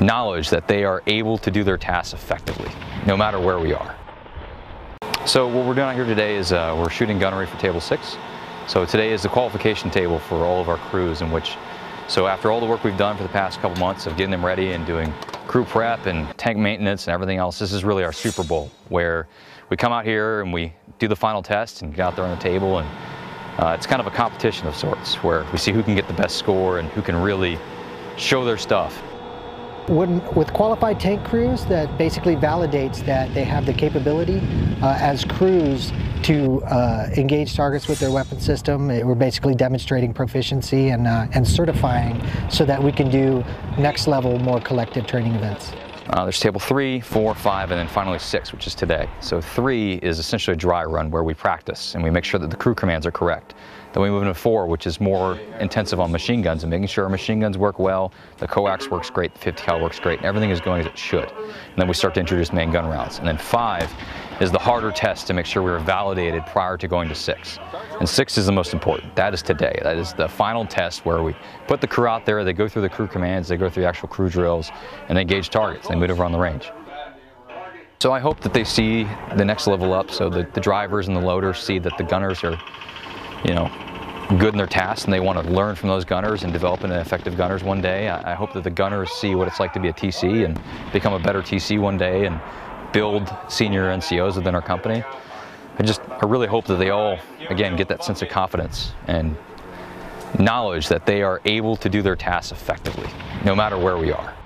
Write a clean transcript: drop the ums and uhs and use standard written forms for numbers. knowledge that they are able to do their tasks effectively, no matter where we are. So what we're doing out here today is we're shooting gunnery for Table 6. So today is the qualification table for all of our crews, in which, so after all the work we've done for the past couple months of getting them ready and doing crew prep and tank maintenance and everything else, this is really our Super Bowl, where we come out here and we do the final test and get out there on the table, and it's kind of a competition of sorts where we see who can get the best score and who can really show their stuff. With qualified tank crews, that basically validates that they have the capability as crews to engage targets with their weapon system. We're basically demonstrating proficiency and certifying so that we can do next level, more collective training events. There's table 3, 4, 5, and then finally 6, which is today. So 3 is essentially a dry run where we practice and we make sure that the crew commands are correct. Then we move into 4, which is more intensive on machine guns and making sure our machine guns work well, the coax works great, the 50 cal works great, and everything is going as it should. And then we start to introduce main gun rounds. And then 5 is the harder test to make sure we are validated prior to going to 6. And 6 is the most important. That is today. That is the final test where we put the crew out there, they go through the crew commands, they go through the actual crew drills, and they engage targets, they move over on the range. So I hope that they see the next level up, so that the drivers and the loaders see that the gunners are, you know, good in their tasks, and they want to learn from those gunners and develop into effective gunners one day. I hope that the gunners see what it's like to be a TC and become a better TC one day and build senior NCOs within our company. I really hope that they all, again, get that sense of confidence and knowledge that they are able to do their tasks effectively, no matter where we are.